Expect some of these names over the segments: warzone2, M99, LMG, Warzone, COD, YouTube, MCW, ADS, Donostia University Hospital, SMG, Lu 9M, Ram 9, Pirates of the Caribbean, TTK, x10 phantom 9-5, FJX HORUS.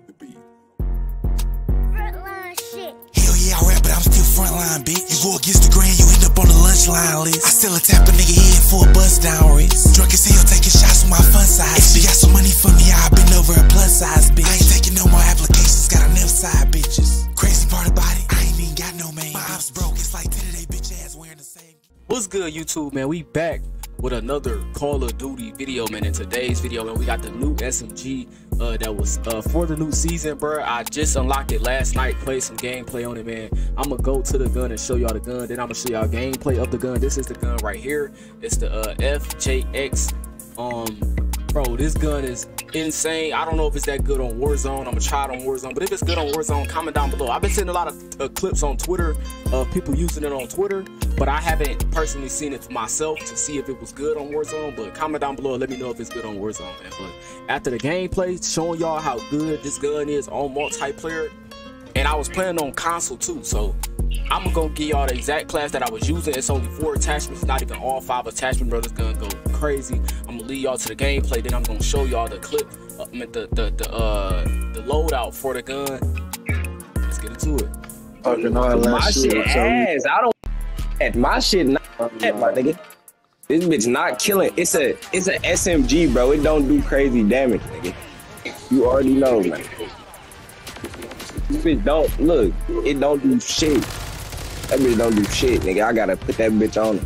Frontline shit. Hell yeah, I rap, but I'm still frontline, bitch. You go against the grain, you end up on the lunch line list. I still attack a nigga head for a bust down wrist. Drunk as hell, taking shots with my fun size. If she got some money for me, I've been over a plus size, bitch. I ain't taking no more applications, got enough side bitches. Crazy part about it, I ain't even got no man. My ops broke, it's like 10 of they bitch ass wearing the same. What's good, YouTube, man? We back with another Call of Duty video, man. In today's video, man, we got the new SMG that was for the new season, bro. I just unlocked it last night, played some gameplay on it, man. I'm gonna go to the gun and show y'all the gun, then I'm gonna show y'all gameplay of the gun. This is the gun right here. It's the FJX. Bro, this gun is insane. I don't know if it's that good on Warzone. I'm gonna try it on Warzone, but if it's good on Warzone, comment down below. I've been seeing a lot of clips on Twitter of people using it on Twitter, but I haven't personally seen it for myself to see if it was good on Warzone. But comment down below and let me know if it's good on Warzone, man. But after the gameplay, showing y'all how good this gun is on multiplayer, and I was playing on console too, so I'm gonna go give y'all the exact class that I was using. It's only 4 attachments, not even all 5 attachments, bro. This gun go crazy. I'm gonna lead y'all to the gameplay, then I'm gonna show y'all the clip, the loadout for the gun. Let's get into it. Oh, you know, my shit ass. I don't. My shit not. My nigga, this bitch not killing. It's a SMG, bro. It don't do crazy damage, nigga. You already know, man. This bitch don't look. It don't do shit. That bitch don't do shit, nigga. I gotta put that bitch on it.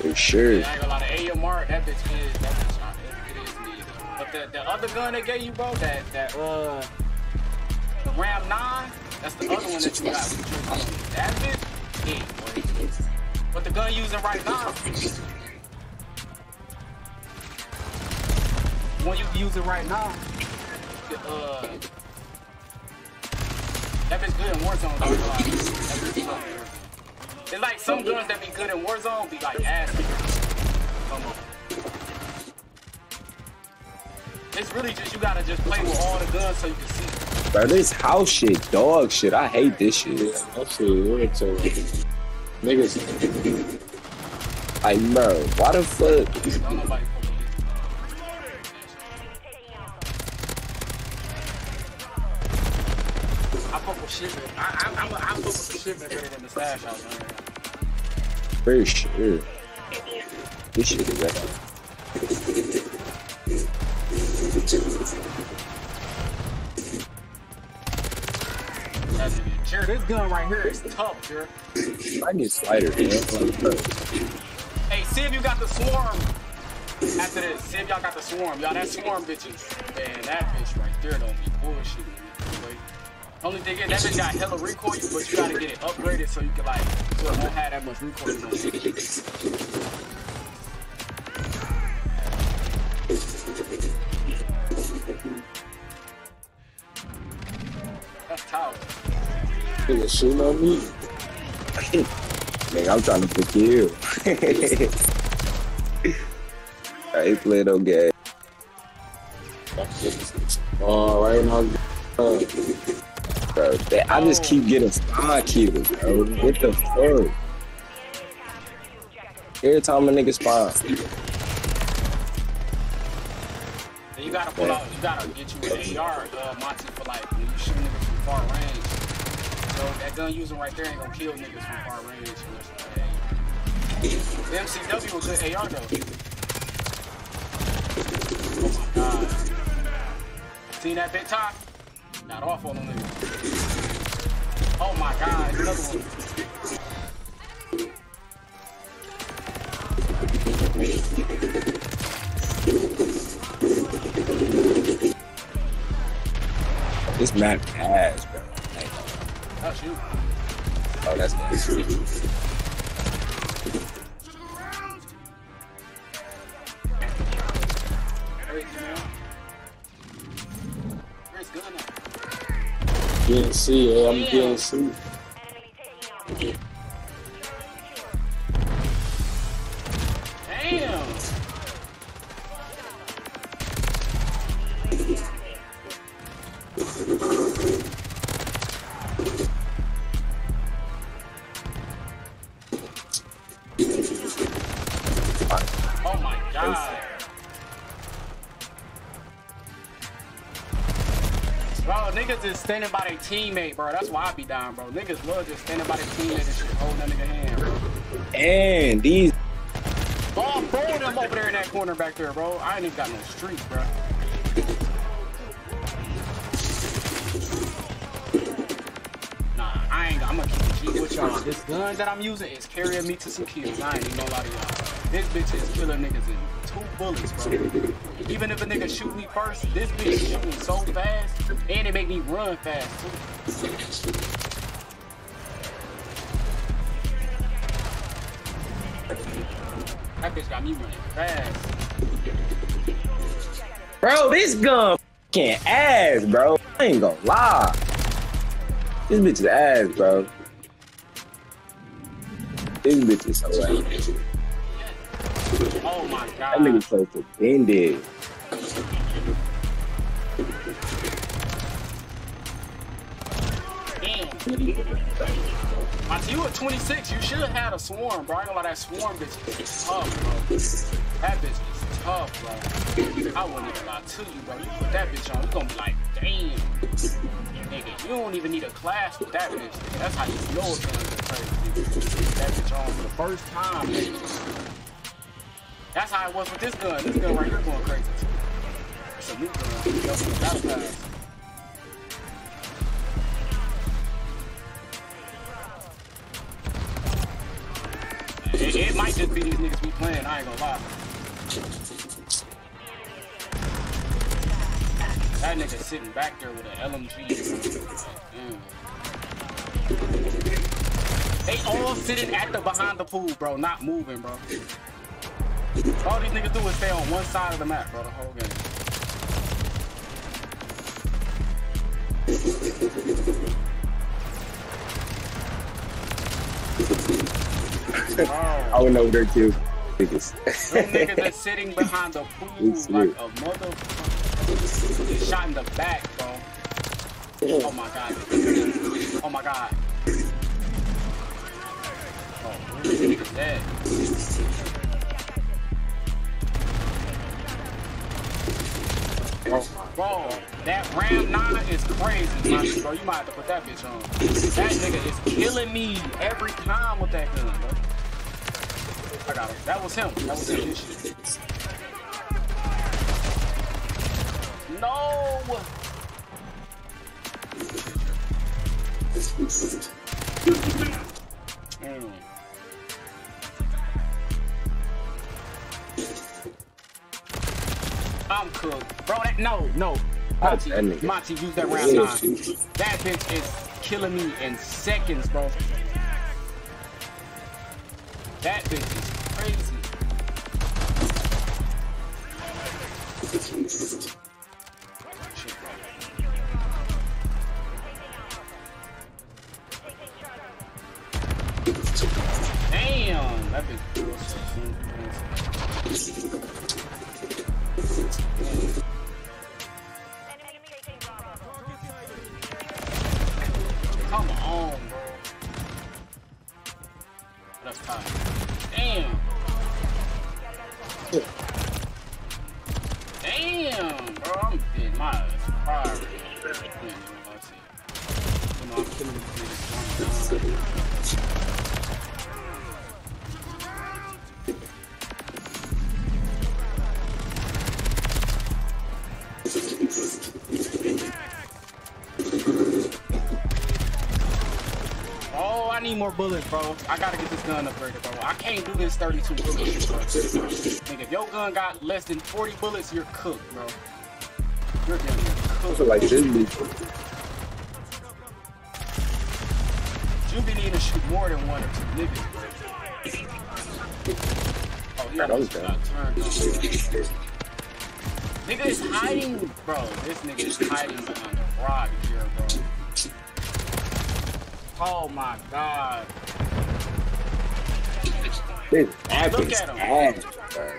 For sure. Yeah, I ain't gonna lie, the AMR, that bitch not, it is needed. But the other gun they gave you, bro, that the Ram 9, that's the other one that you got. That bitch, yeah, boy. But the gun using right now, when you use it right now, that bitch good in Warzone. It's like some guns that be good in Warzone be like ass. Come on. It's really just you gotta just play with all the guns so you can see. Bro, this house shit, dog shit. I hate this shit. That shit weird too. Niggas. Like, bro, why the fuck? I'm looking for shit better than the stash out there. For sure. This shit is better. Sure, this gun right here is tough, sure. I need slider, man. Hey, see if you got the swarm after this. See if y'all got the swarm. Y'all, that swarm bitches. Man, that bitch right there don't be bullshit. Only thing is, that bitch got hella recoil, but you gotta get it upgraded so you can, like, so it won't have that much recoil. That's tower. Nigga, shooting on me? Nigga, I'm trying to pick you. I ain't playing no game. Alright, now. Bro, I just keep getting spawn kills, bro. What the fuck? Every time a nigga spawns. You gotta pull out, you gotta get you an AR, Monty, for like when you shoot niggas from far range. So that gun using right there ain't gonna kill niggas from far range. The MCW was good AR though. Oh my god. Seen that big top? Not off on them niggas. Oh my god, another one. This map ass, bro. Oh shoot. Oh, that's nice. Where's gun at? Getting C, yeah, I'm getting C. Damn! Oh my god! Bro, niggas is standing by their teammate, bro. That's why I be dying, bro. Niggas love just standing by their teammate and shit, holding that nigga hand, bro. And these... Bro, I'm throwing them over there in that corner back there, bro. I ain't even got no streak, bro. Nah, I ain't got... I'm gonna keep G with y'all. This gun that I'm using is carrying me to some kills. I ain't even gonna lie to y'all. This bitch is killing niggas in 2 bullets, bro. Even if a nigga shoot me first, this bitch is shooting so fast, and it make me run fast, too. That bitch got me running fast. Bro, this gun fucking ass, bro. I ain't gonna lie. This bitch is ass, bro. This bitch is so ass. Oh my god. That nigga so offended. Damn. Monty, you at 26. You should have had a swarm, bro. I ain't gonna lie, that swarm bitch is tough, bro. That bitch is tough, bro. I wouldn't even lie to you, bro. You put that bitch on, you gonna be like, damn. Nigga, you don't even need a class with that bitch. Nigga. That's how you know it's gonna be crazy. You put that bitch on for the first time, nigga. That's how it was with this gun. This gun right here going crazy. It's a new gun. That's fast. It might just be these niggas we playing. I ain't gonna lie. That nigga sitting back there with an LMG. Damn. They all sitting at the behind the pool, bro. Not moving, bro. All these niggas do is stay on one side of the map, bro, the whole game. Oh. I went over there too. Niggas. Niggas are sitting behind the pool like a motherfucker. They shot in the back, bro. Oh my god. Oh my god. Oh, this nigga's dead. Bro, that Ram 9 is crazy, man, bro. You might have to put that bitch on. That nigga is killing me every time with that gun, bro. I got him. That was him. That was his shit. No! Damn. I'm cooked. Bro, that, no. Monty, use that round 9. That bitch is killing me in seconds, bro. That bitch is crazy. Damn, that bitch is crazy. Come on, bro. That's fine. Damn. Damn, bro. I'm dead. My ass. I'm killing this nigga. I need more bullets, bro. I gotta get this gun upgraded, bro. I can't do this 32 bullets, bro. Nigga, if your gun got less than 40 bullets, you're cooked, bro. You're getting cooked. Bro. Like this, you be needing to shoot more than 1 or 2 niggas, bro. Oh, yeah, that was bad. Nigga is hiding, bro. This nigga is hiding behind the rock here, bro. Oh my god. This app is ass, bro.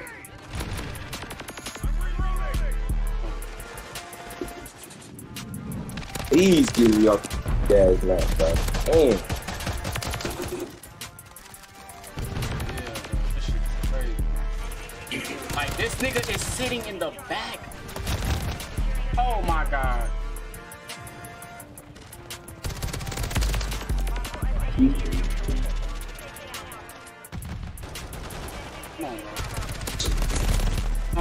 Please give me your ass last, bro. Damn. Yeah, this shit is crazy. Like, this nigga is sitting in the back. Oh my god. Come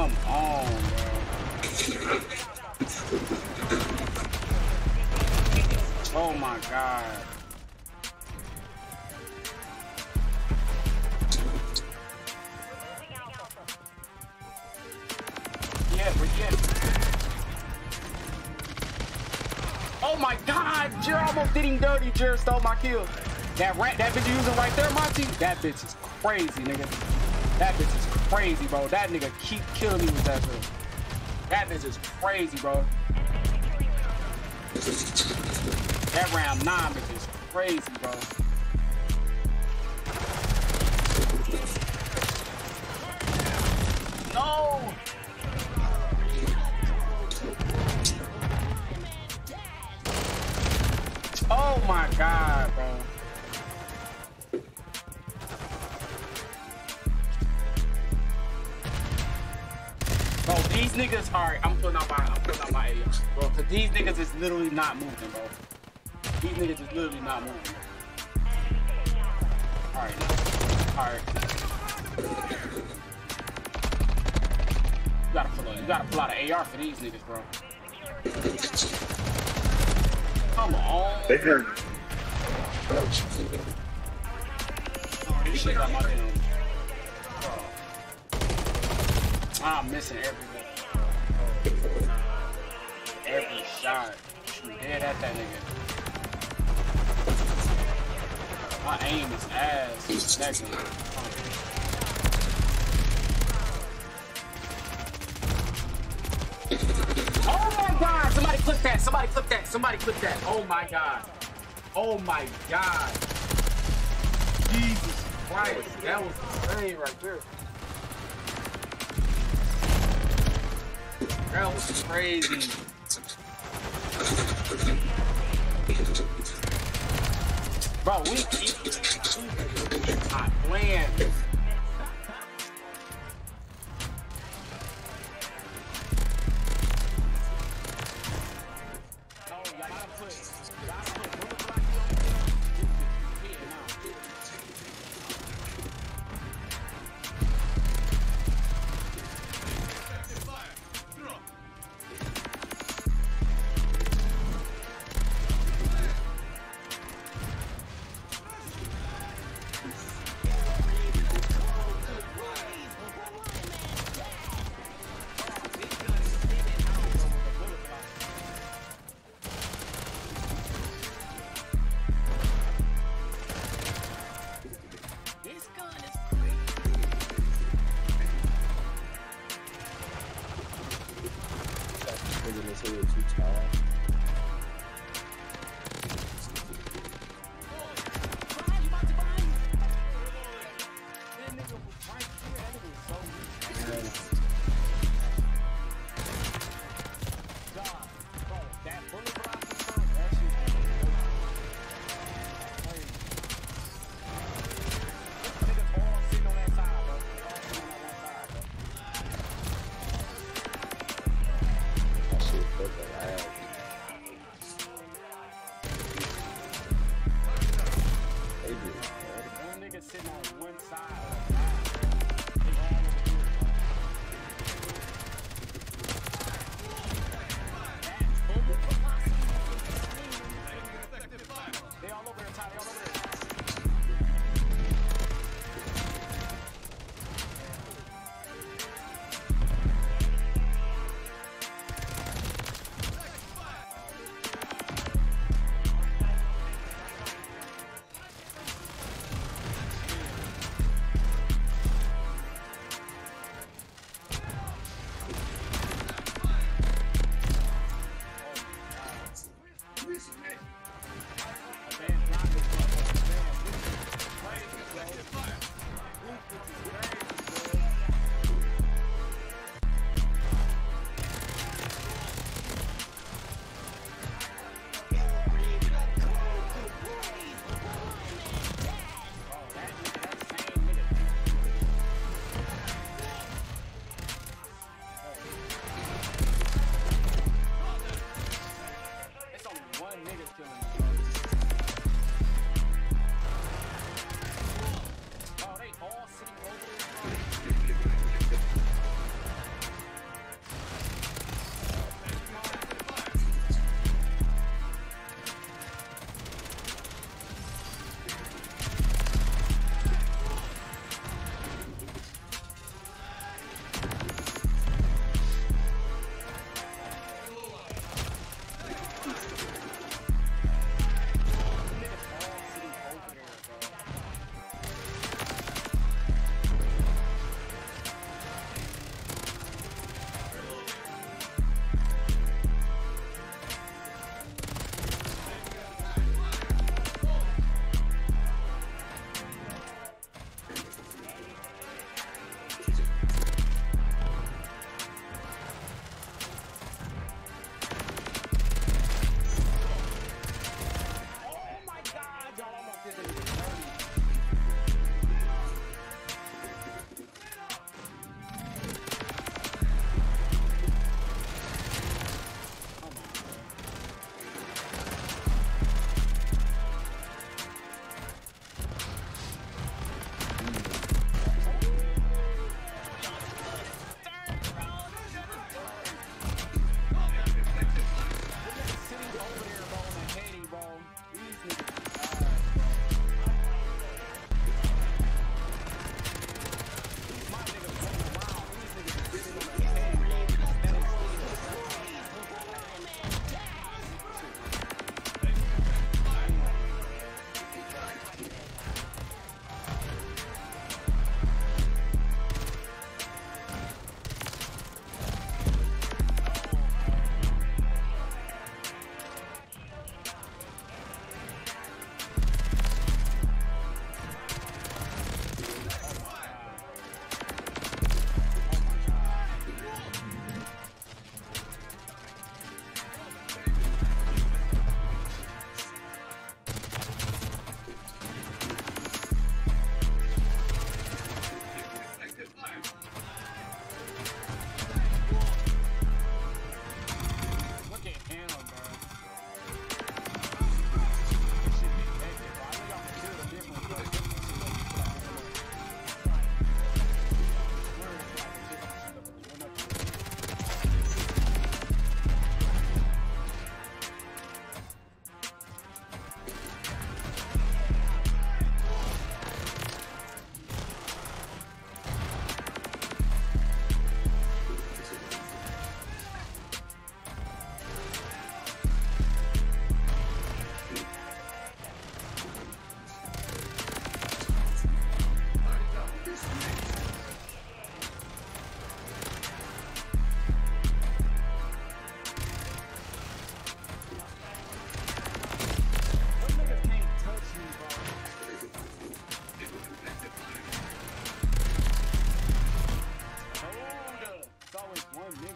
on, bro. Come on, bro. Oh my god. Yeah, we're getting. Oh my god, Jer almost did him dirty. Jer stole my kill. That rat, that bitch you using right there, Monty? That bitch is crazy, nigga. That bitch is crazy, bro. That nigga keep killing me with that bitch. That bitch is crazy, bro. That round 9 bitch is crazy, bro. No! Oh my god, bro. Bro, these niggas are. I'm pulling out my area, bro. Cause these niggas is literally not moving, bro. These niggas is literally not moving. All right. You gotta pull out an AR for these niggas, bro. Come on. They heard. Oh, this shit got my damn. I'm missing everything. Every shot. Shoot dead at that nigga. My aim is ass. That nigga. Oh my god! Somebody clip that. Oh my god. Jesus Christ. That was insane right there. That was crazy. Bro, we keep not playing.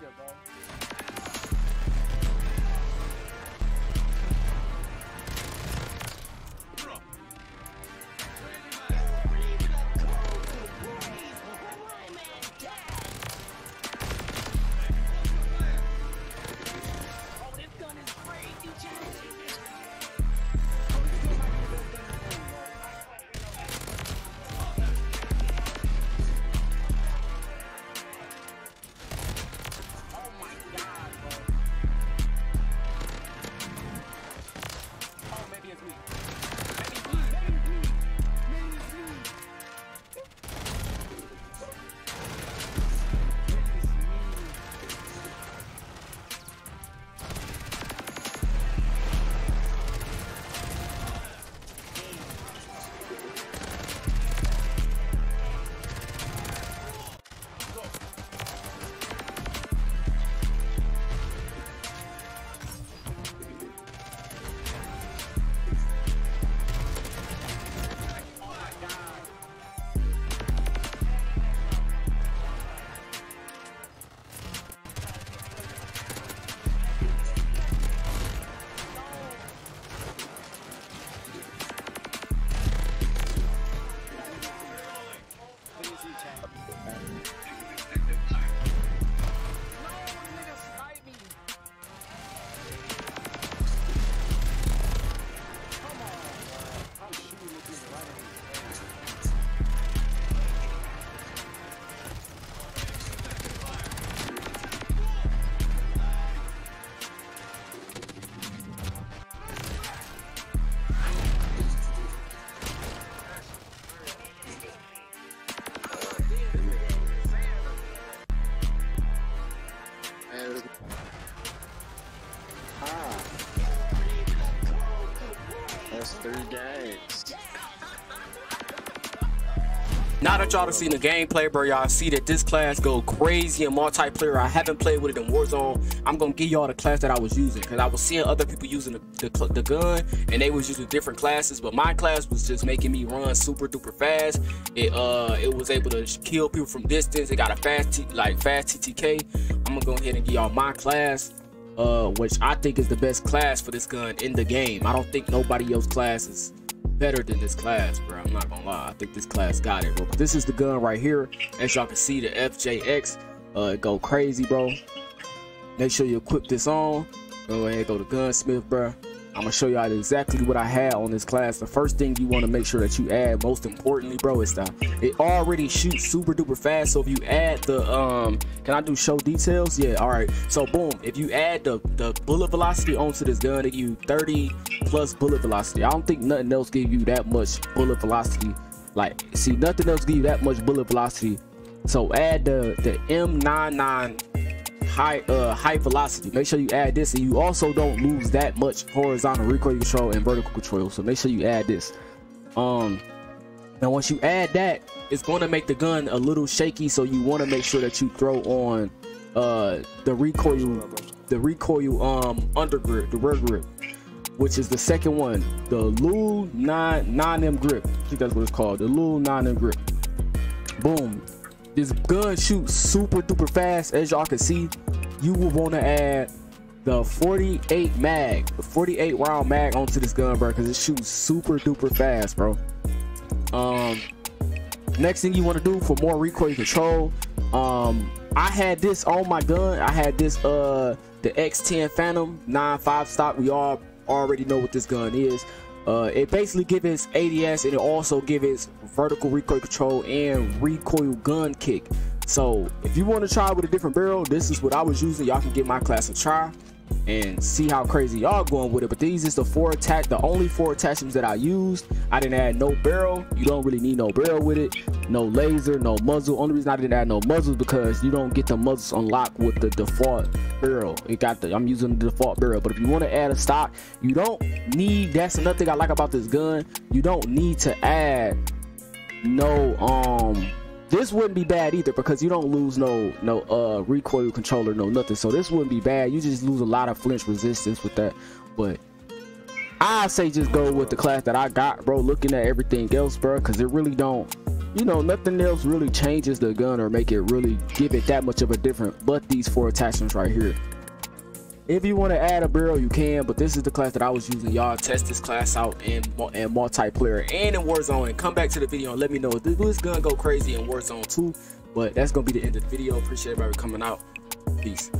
shit, bro. Now that y'all have seen the gameplay, bro, y'all see that this class go crazy in multiplayer. I haven't played with it in Warzone. I'm gonna give y'all the class that I was using, because I was seeing other people using the gun, and they was using different classes, but my class was just making me run super duper fast. It was able to kill people from distance. It got a fast TTK. I'm gonna go ahead and give y'all my class, which I think is the best class for this gun in the game. I don't think nobody else's class is better than this class, bro. I'm not gonna lie, I think this class got it, bro. But this is the gun right here. As y'all can see, the FJX, it go crazy, bro. Make sure you equip this on. Go ahead, go to gunsmith, bro. I'm gonna show y'all exactly what I had on this class. The first thing you want to make sure that you add, most importantly, bro, is that it already shoots super duper fast. So if you add the can I do show details? Yeah, all right. So boom, if you add the bullet velocity onto this gun, it you 30 plus bullet velocity. I don't think nothing else gives you that much bullet velocity. Like, see, nothing else gives you that much bullet velocity. So add the M99 high velocity. Make sure you add this, and you also don't lose that much horizontal recoil control and vertical control, so make sure you add this. Now once you add that, it's going to make the gun a little shaky, so you want to make sure that you throw on the recoil undergrip, the rear grip, which is the second one, the Lu 9M grip. I think that's what it's called, the Lu 9M grip. Boom, this gun shoots super duper fast. As y'all can see, you will want to add the 48 round mag onto this gun, bro, because it shoots super duper fast, bro. Next thing you want to do for more recoil control, I had this on my gun. I had this the x10 phantom 9-5 stock. We all already know what this gun is. It basically gives ADS, and it also gives vertical recoil control and recoil gun kick. So if you want to try with a different barrel, this is what I was using. Y'all can get my class a try and see how crazy y'all going with it. But these is the only four attachments that I used. I didn't add no barrel. You don't really need no barrel with it, no laser, no muzzle. Only reason I didn't add no muzzles because you don't get the muzzles unlocked with the default barrel. I'm using the default barrel, but if you want to add a stock, you don't need, that's another thing I like about this gun, you don't need to add no this wouldn't be bad either, because you don't lose no recoil controller, no nothing. So this wouldn't be bad. You just lose a lot of flinch resistance with that. But I say just go with the class that I got, bro, looking at everything else, bro, because it really don't you know, nothing else really changes the gun or make it really give it that much of a difference but these four attachments right here. If you want to add a barrel, you can, but this is the class that I was using. Y'all test this class out in multiplayer and in Warzone, and come back to the video and let me know if this gun go crazy in Warzone 2. But that's gonna be the end of the video. Appreciate everybody coming out. Peace.